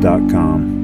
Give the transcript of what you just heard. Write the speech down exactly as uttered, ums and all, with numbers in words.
Podcast dot com.